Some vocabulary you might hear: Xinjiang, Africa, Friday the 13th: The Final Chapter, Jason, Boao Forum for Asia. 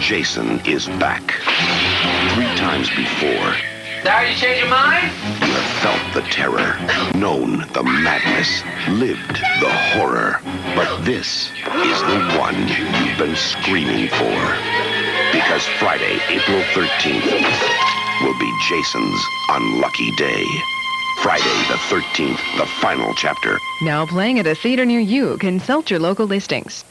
Jason is back. 3 times before. Sorry, you changed your mind? You have felt the terror, known the madness, lived the horror. But this is the one you've been screaming for. Because Friday, April 13th, will be Jason's unlucky day. Friday the 13th, the final chapter. Now playing at a theater near you. Consult your local listings.